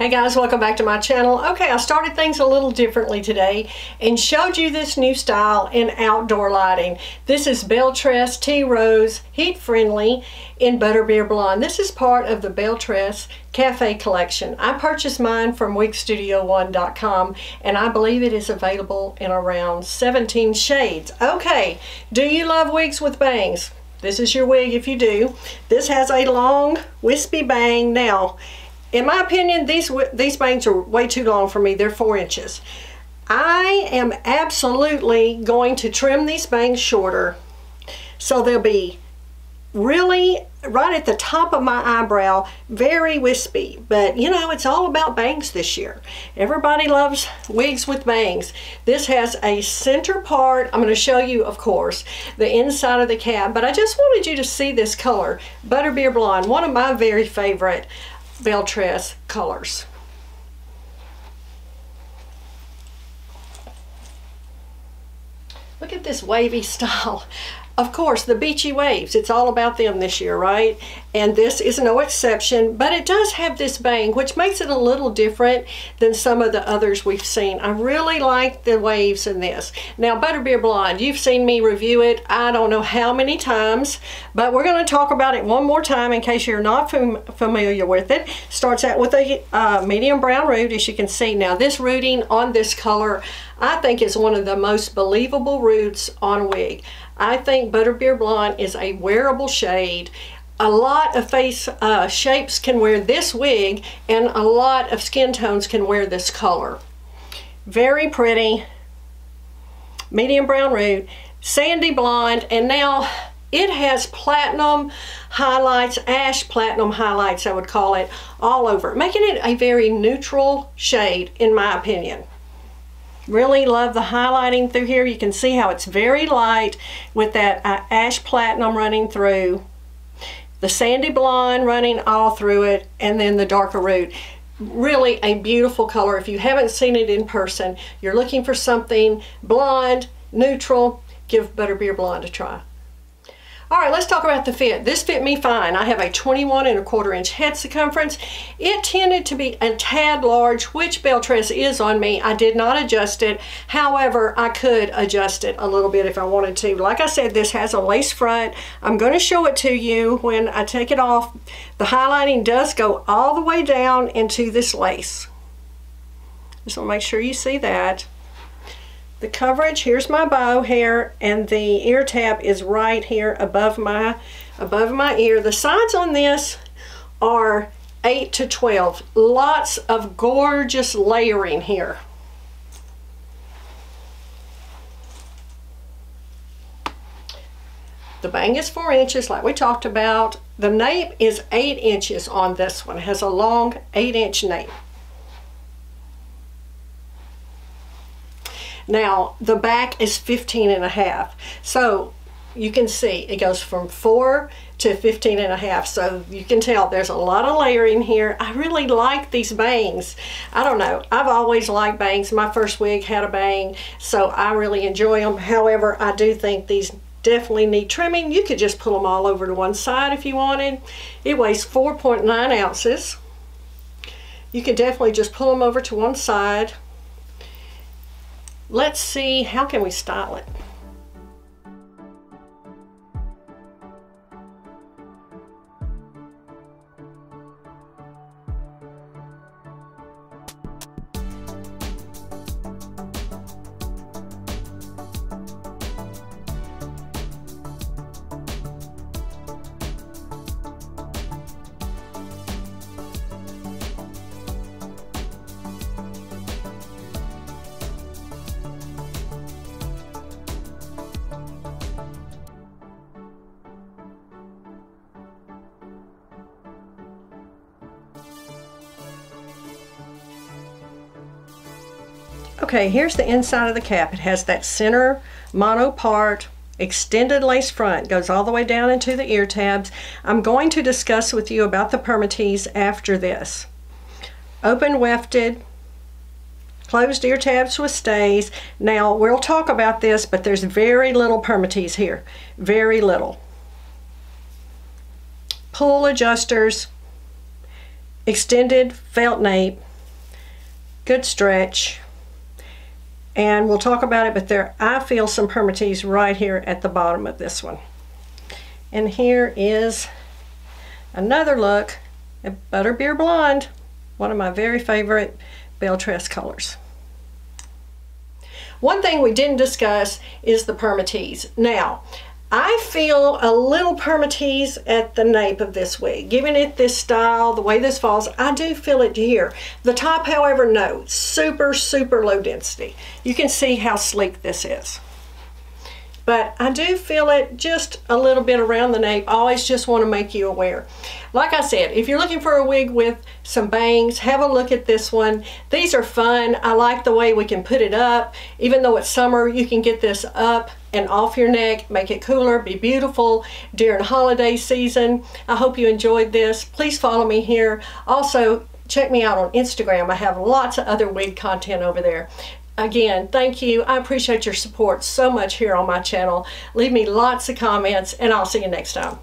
Hey guys, welcome back to my channel. Okay, I started things a little differently today and showed you this new style in outdoor lighting. This is Belle Tress Tea Rose Heat Friendly in Butterbeer Blonde. This is part of the Belle Tress Cafe Collection. I purchased mine from wigstudio1.com and I believe it is available in around 17 shades. Okay, do you love wigs with bangs? This is your wig if you do. This has a long, wispy bang now. In my opinion, these bangs are way too long for me. They're 4 inches. I am absolutely going to trim these bangs shorter so they'll be really right at the top of my eyebrow, very wispy. But you know, it's all about bangs this year. Everybody loves wigs with bangs. This has a center part. I'm going to show you, of course, the inside of the cap, but I just wanted you to see this color, Butterbeer Blonde, one of my very favorite Belle Tress colors. Look at this wavy style. Of course, the beachy waves, it's all about them this year, right? And this is no exception, but it does have this bang, which makes it a little different than some of the others we've seen. I really like the waves in this. Now, Butterbeer Blonde, you've seen me review it I don't know how many times, but we're going to talk about it one more time in case you're not familiar with it. Starts out with a medium brown root, as you can see. Now, this rooting on this color, I think, is one of the most believable roots on a wig. I think Butterbeer Blonde is a wearable shade. A lot of face shapes can wear this wig, and a lot of skin tones can wear this color. Very pretty, medium brown root, sandy blonde, and now it has platinum highlights, ash platinum highlights, I would call it, all over, making it a very neutral shade, in my opinion. Really love the highlighting through here. You can see how it's very light with that ash platinum running through, the sandy blonde running all through it, and then the darker root. Really a beautiful color. If you haven't seen it in person, you're looking for something blonde, neutral, give Butterbeer Blonde a try. All right, let's talk about the fit. This fit me fine. I have a 21¼ inch head circumference. It tended to be a tad large, which Belle Tress is on me. I did not adjust it. However, I could adjust it a little bit if I wanted to. Like I said, this has a lace front. I'm going to show it to you when I take it off. The highlighting does go all the way down into this lace. Just want to make sure you see that. The coverage, here's my bow hair, and the ear tab is right here above my ear. The sides on this are 8 to 12. Lots of gorgeous layering here. The bang is 4 inches like we talked about. The nape is 8 inches on this one. It has a long 8-inch nape. Now, the back is 15½. So you can see it goes from 4 to 15½. So you can tell there's a lot of layering here. I really like these bangs. I don't know, I've always liked bangs. My first wig had a bang, so I really enjoy them. However, I do think these definitely need trimming. You could just put them all over to one side if you wanted. It weighs 4.9 ounces. You could definitely just pull them over to one side. Let's see, how can we style it? Okay, here's the inside of the cap. It has that center mono part, extended lace front, goes all the way down into the ear tabs. I'm going to discuss with you about the permatease after this. Open wefted, closed ear tabs with stays. Now, we'll talk about this, but there's very little permatease here, very little. Pull adjusters, extended felt nape, good stretch, and we'll talk about it, but there I feel some permatease right here at the bottom of this one. And here is another look at Butterbeer Blonde, one of my very favorite Belle Tress colors. One thing we didn't discuss is the permatease. Now, I feel a little permatease at the nape of this wig, giving it this style, the way this falls. I do feel it here. The top, however, no. Super, super low density. You can see how sleek this is. But I do feel it just a little bit around the nape. I always just want to make you aware. Like I said, if you're looking for a wig with some bangs, have a look at this one. These are fun. I like the way we can put it up. Even though it's summer, you can get this up and off your neck, make it cooler, be beautiful during holiday season. I hope you enjoyed this. Please follow me here. Also, check me out on Instagram. I have lots of other wig content over there. Again, thank you. I appreciate your support so much here on my channel. Leave me lots of comments, and I'll see you next time.